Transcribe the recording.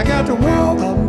I got to walk.